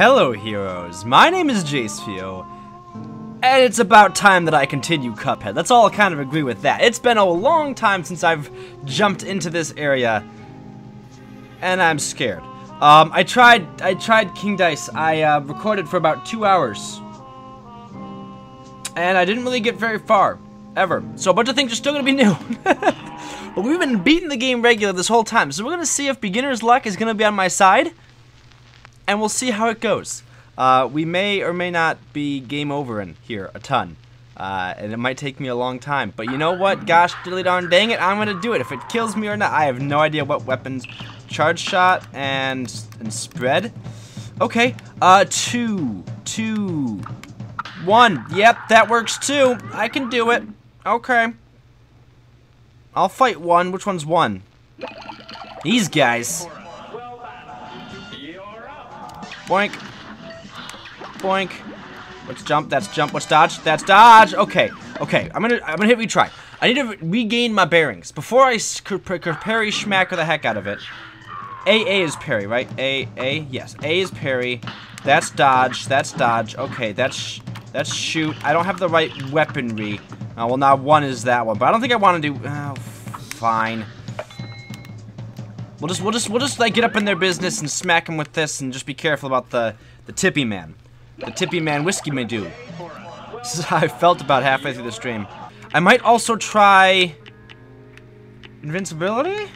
Hello heroes, my name is Jacefiho, and it's about time that I continue Cuphead. That's all I kind of agree with that. It's been a long time since I've jumped into this area, and I'm scared. I tried King Dice. I recorded for about 2 hours, and I didn't really get very far, ever. So a bunch of things are still going to be new. But we've been beating the game regular this whole time, so we're going to see if beginner's luck is going to be on my side. And we'll see how it goes. We may or may not be game over in here a ton. And it might take me a long time. But you know what? Gosh, dilly darn dang it, I'm gonna do it. If it kills me or not, I have no idea what weapons. Charge shot and spread. Okay, two, one. Yep, that works too. I can do it. Okay. I'll fight one. Which one's one? These guys. Boink. Boink. Let's jump. That's jump. Let's dodge. That's dodge. Okay. Okay. I'm gonna hit retry. I need to regain my bearings. Before I parry schmacker the heck out of it. A is parry, right? A. Yes. A is parry. That's dodge. That's dodge. Okay. That's shoot. I don't have the right weaponry. Oh, well, now one is that one. But I don't think I want to do... Oh, fine. We'll just like get up in their business and smack them with this, and just be careful about the tippy man, whiskey may do. This is how I felt about halfway through the stream. I might also try invincibility.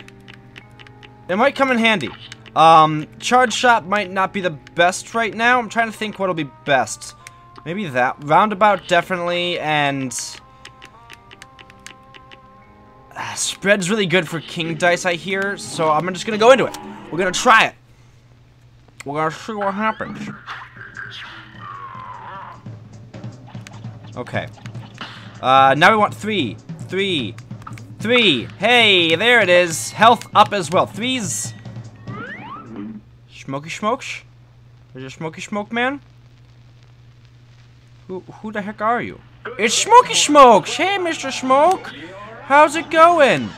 It might come in handy. Charge shot might not be the best right now. I'm trying to think what'll be best. Maybe that roundabout definitely, and. Spread's really good for King Dice, I hear, so I'm just gonna go into it. We're gonna try it. We're gonna see what happens. Okay. Now we want three. Hey, there it is. Health up as well. Threes. Smoky smokes. There's a smoky smoke man. Who the heck are you? It's Smoky Smokes. Hey, Mr. Smoke. How's it going?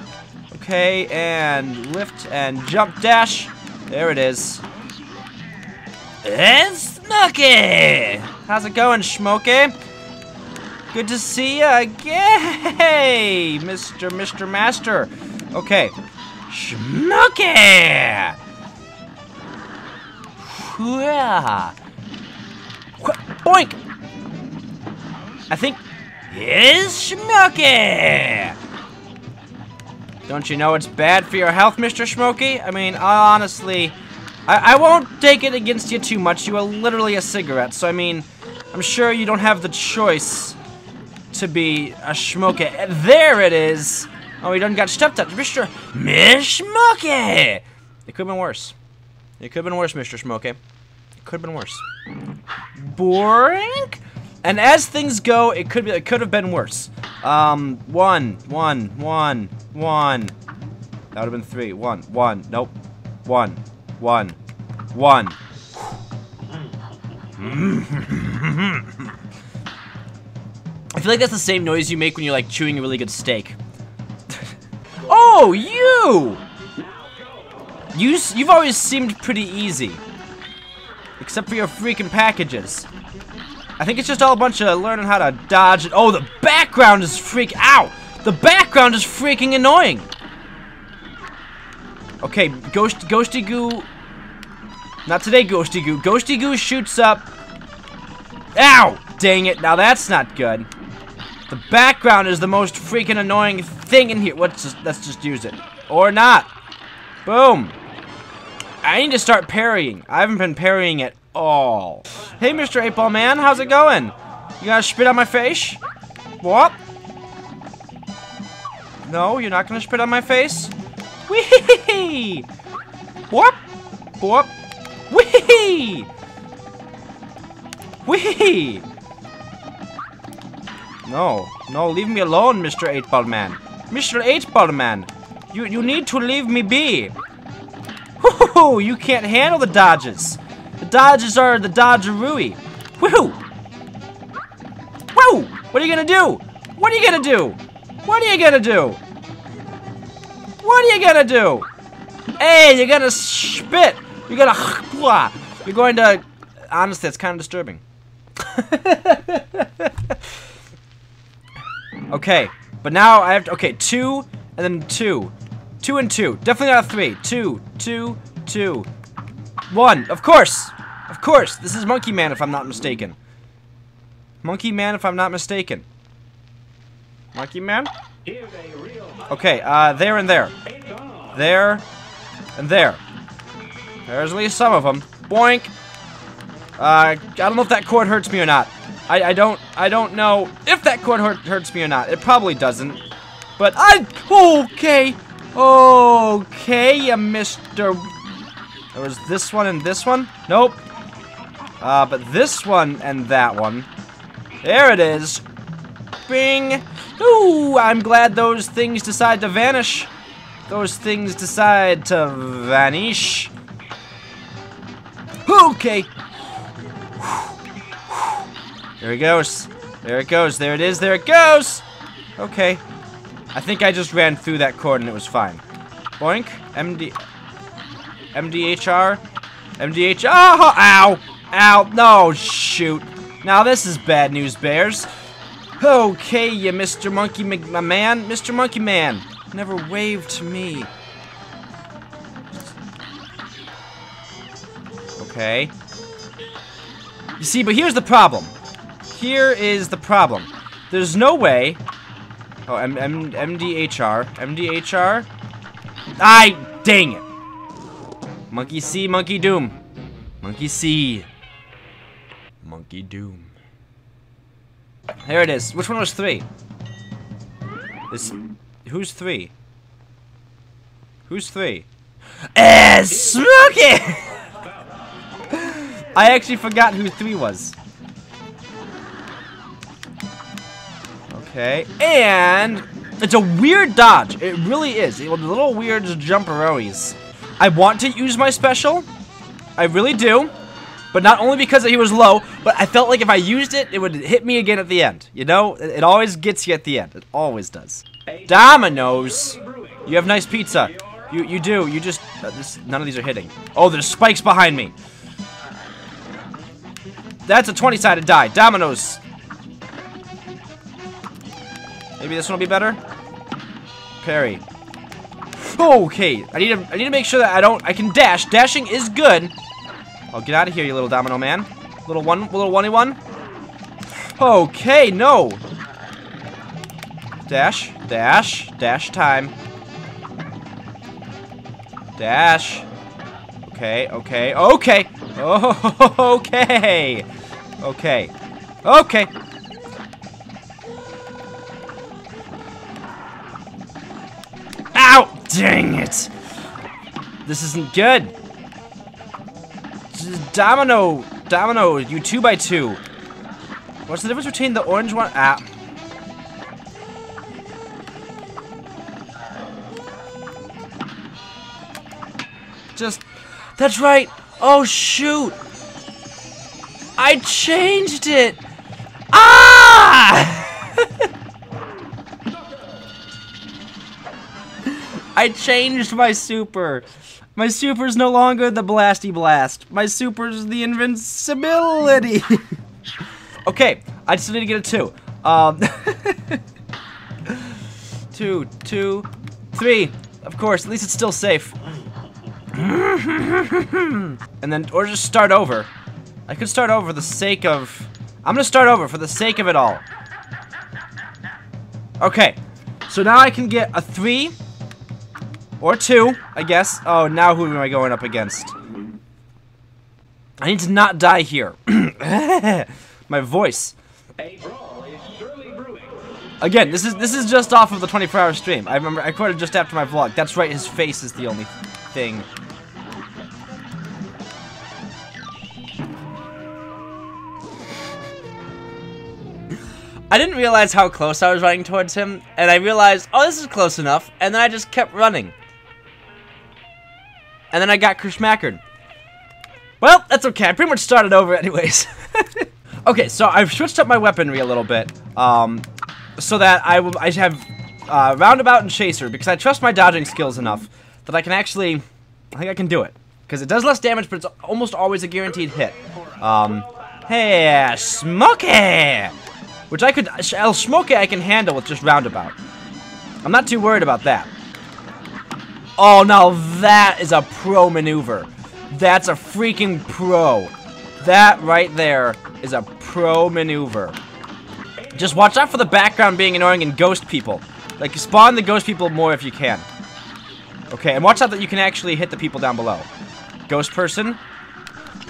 Okay, and lift and jump dash. There it is. It's Smokey! How's it going, Smokey? Good to see you again, Mr. Master. Okay. Smokey! Boink! I think... It's Smokey! Don't you know it's bad for your health, Mr. Smokey? I mean, honestly, I won't take it against you too much. You are literally a cigarette, so I mean, I'm sure you don't have the choice to be a Smokey. There it is! Oh, he done got stepped up. Mr. Smokey! It could've been worse. It could've been worse, Mr. Smokey. It could've been worse. Boring? And as things go, it could have been worse. One. That would have been three. One. Nope. One. I feel like that's the same noise you make when you're like chewing a really good steak. Oh, you've always seemed pretty easy, except for your freaking packages. I think it's just all a bunch of learning how to dodge it. Oh, the background is Ow! The background is freaking annoying. Okay, Ghosty Goo. Not today, Ghosty Goo. Ghosty Goo shoots up. Ow! Dang it! Now that's not good. The background is the most freaking annoying thing in here. Let's just use it or not. Boom! I need to start parrying. I haven't been parrying it. Oh. Hey, Mr. 8-Ball Man, how's it going? You gonna spit on my face? What? No, you're not gonna spit on my face? Wee! What? What? Wee! Wee! No, no, leave me alone, Mr. 8-Ball Man. Mr. 8-Ball Man, you need to leave me be. Woohoo! You can't handle the dodges. The dodges are the dodgerooey. Woohoo! Woo! What are you gonna do? What are you gonna do? What are you gonna do? What are you gonna do? Hey, you're gonna spit. You're gonna. You're going to. honestly, that's kind of disturbing. Okay, but now I have to, okay, 2 and then 2. 2 and 2. Definitely not 3. 2, 2, 2. 1, of course! Of course! This is Monkey Man, if I'm not mistaken. Monkey Man, if I'm not mistaken. Monkey Man? Okay, there and there. There and there. There's at least some of them. Boink! I don't know if that chord hurts me or not. I don't know if that chord hurts me or not. It probably doesn't. But I... Okay! Okay, Mr... There was this one and this one? Nope. But this one and that one. There it is. Bing! Ooh, I'm glad those things decide to vanish. Those things decide to vanish. Okay. There it goes. There it goes. There it is. There it goes. Okay. I think I just ran through that cord and it was fine. Boink. MDHR. MDHR. Oh, ow. Ow. No, shoot. Now this is bad news, bears. Okay, you Mr. Monkey my Man. Mr. Monkey Man. Never waved to me. Okay. You see, but here's the problem. Here is the problem. There's no way. Oh, MDHR. MDHR. I. Dang it. Monkey see, Monkey Doom. Monkey see. Monkey Doom. There it is. Which one was 3? This. Who's 3? Who's 3? Smokey! I actually forgot who 3 was. Okay, and it's a weird dodge. It really is. It was a little weird jumperoies. I want to use my special. I really do. But not only because he was low, but I felt like if I used it, it would hit me again at the end. You know, it always gets you at the end. It always does. Dominoes. You have nice pizza. You do. You just none of these are hitting. Oh, there's spikes behind me. That's a 20-sided die. Dominoes. Maybe this one will be better. Parry. Okay. I need to make sure that I can dash. Dashing is good. Oh, get out of here, you little domino man. Little 1v1. Okay, no. Dash, dash, dash time. Dash. Okay, okay, okay. Oh, okay. Okay. Okay. Ow! Dang it. This isn't good. Domino, you 2 by 2. What's the difference between the orange one? Ah. Just, that's right. Oh shoot. I changed it. Ah! I changed my super. My super's no longer the blasty blast. My super's the invincibility. Okay, I just need to get a 2. 2, 2, 3. Of course, at least it's still safe. And then, or just start over. I could start over for the sake of... I'm gonna start over for the sake of it all. Okay, so now I can get a 3... Or 2, I guess. Oh, now who am I going up against? I need to not die here. My voice. Again, this is just off of the 24-hour stream. I remember I recorded just after my vlog. That's right, his face is the only thing. I didn't realize how close I was running towards him, and I realized, oh, this is close enough, and then I just kept running. And then I got kerschmackered. Well, that's okay. I pretty much started over anyways. Okay, so I've switched up my weaponry a little bit, so that I have Roundabout and Chaser, because I trust my dodging skills enough that I can actually... I think I can do it. because it does less damage, but it's almost always a guaranteed hit. Hey, Smokey! Which I could, El Smokey I can handle with just Roundabout. I'm not too worried about that. Oh, now that is a pro maneuver. That's a freaking pro. That right there is a pro maneuver. Just watch out for the background being annoying and ghost people. Like, spawn the ghost people more if you can. Okay, and watch out that you can actually hit the people down below. Ghost person.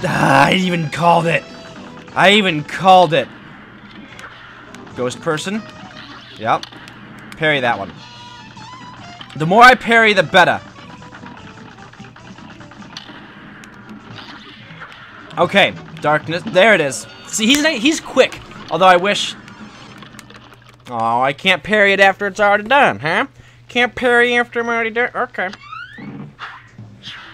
Ah, I even called it. I even called it. Ghost person. Yep. Parry that one. The more I parry, the better. Okay. Darkness. There it is. See, he's quick. Although I wish... Oh, I can't parry it after it's already done, huh? Can't parry after I'm already done? Okay.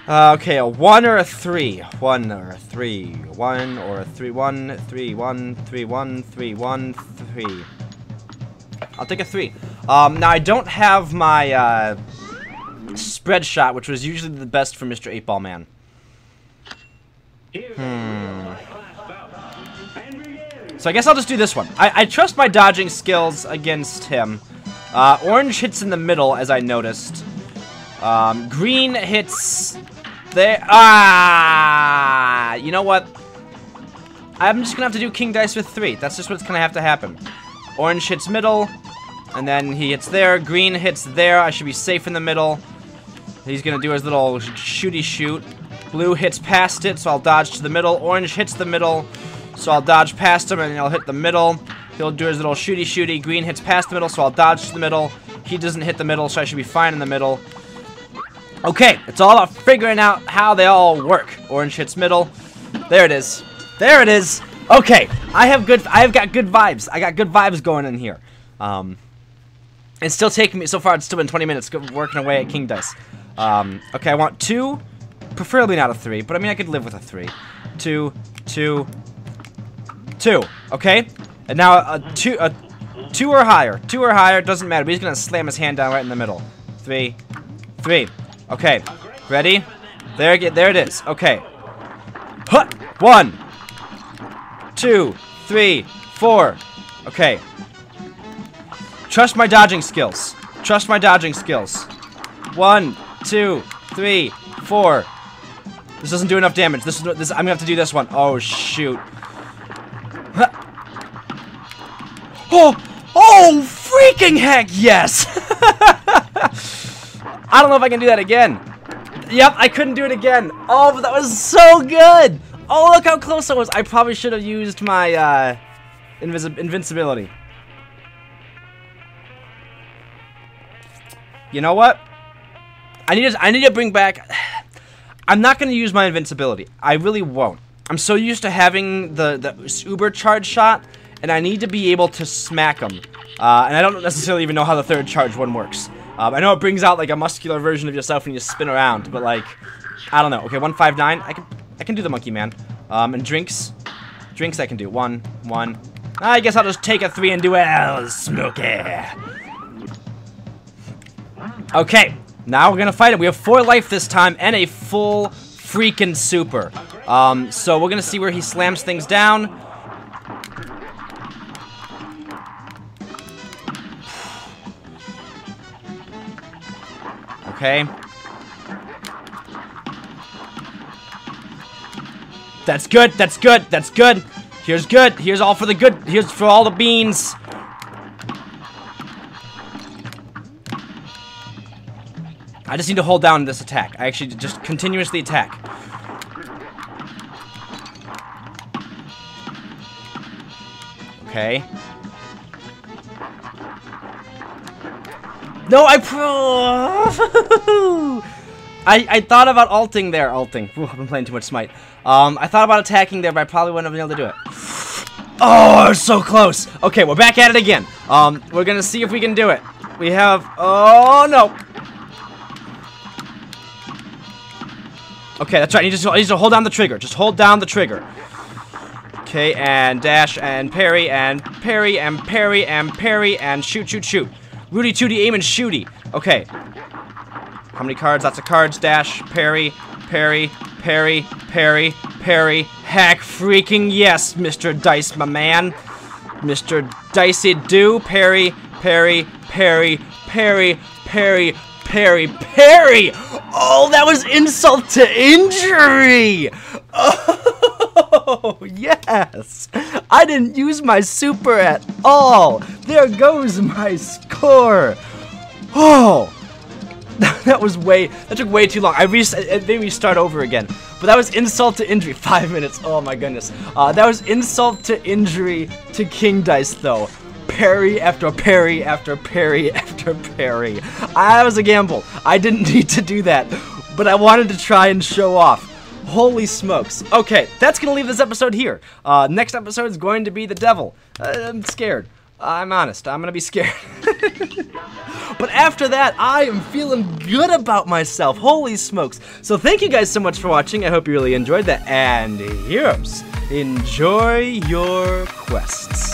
Okay, a 1 or a 3. 1 or a 3. 1 or a 3. 1, 3, 1, 3, 1, 3, 1, 3. I'll take a 3. Now, I don't have my spread shot, which was usually the best for Mr. 8-Ball Man. So I guess I'll just do this one. I trust my dodging skills against him. Orange hits in the middle, as I noticed. Green hits there. Ah! You know what? I'm just gonna have to do King Dice with 3. That's just what's gonna have to happen. Orange hits middle, and then he hits there. Green hits there. I should be safe in the middle. He's gonna do his little shooty shoot. Blue hits past it, so I'll dodge to the middle. Orange hits the middle, so I'll dodge past him, and he'll hit the middle. He'll do his little shooty-shooty. Green hits past the middle, so I'll dodge to the middle. He doesn't hit the middle, so I should be fine in the middle. Okay, it's all about figuring out how they all work. Orange hits middle. There it is. There it is. Okay, I have got good vibes. I got good vibes going in here. It's still taking me, so far it's still been 20 minutes working away at King Dice. Okay, I want 2, preferably not a 3, but I mean I could live with a 3. 2, 2, 2, okay? And now a two or higher. 2 or higher, doesn't matter. But he's gonna slam his hand down right in the middle. 3, 3. Okay, ready? There it is. Okay. Huh! 1, 2, 3, 4. Okay. Trust my dodging skills. Trust my dodging skills. 1, 2, 3, 4. This doesn't do enough damage. This I'm gonna have to do this one. Oh shoot. Huh. Oh! Oh, freaking heck, yes! I don't know if I can do that again. Yep, I couldn't do it again. Oh, but that was so good! Oh, look how close I was. I probably should have used my, invincibility. You know what? I need to bring back... I'm not going to use my invincibility. I really won't. I'm so used to having the uber charge shot... And I need to be able to smack them. And I don't necessarily even know how the third charge one works. I know it brings out like a muscular version of yourself when you spin around, but like, I don't know. Okay, 1, 5, 9. I can do the monkey man. And drinks I can do 1, 1. I guess I'll just take a 3 and do El Smokey. Okay, now we're gonna fight him. We have 4 life this time and a full freaking super. So we're gonna see where he slams things down. Okay. That's good. That's good. That's good. Here's good. Here's all for the good. Here's for all the beans. I just need to hold down this attack. I actually just continuously attack. Okay. No, I thought about ulting there. Ulting. Ooh, I've been playing too much Smite. I thought about attacking there, but I probably wouldn't have been able to do it. Oh, we're so close. Okay, we're back at it again. We're going to see if we can do it. We have... Oh, no. Okay, that's right. I need to hold down the trigger. Just hold down the trigger. Okay, and dash, and parry, and parry, and parry, and parry, and shoot, shoot, shoot. Rudy, tooty, aim, and shooty. Okay. How many cards? Lots of cards. Dash, parry, parry, parry, parry, parry. Heck freaking yes, Mr. Dice, my man. Mr. Dicey do. Parry, parry, parry, parry, parry, parry, parry. Oh, that was insult to injury. Oh, yes. I didn't use my super at all. There goes my score. Oh. That took way too long. They restart over again. But that was insult to injury. 5 minutes. Oh my goodness. That was insult to injury to King Dice though. Parry after parry after parry after parry. That was a gamble. I didn't need to do that, but I wanted to try and show off. Holy smokes. Okay, that's gonna leave this episode here. Next episode is going to be the devil. I'm scared. I'm honest, I'm gonna be scared. But after that, I am feeling good about myself. Holy smokes. So thank you guys so much for watching. I hope you really enjoyed that. And here's, enjoy your quests.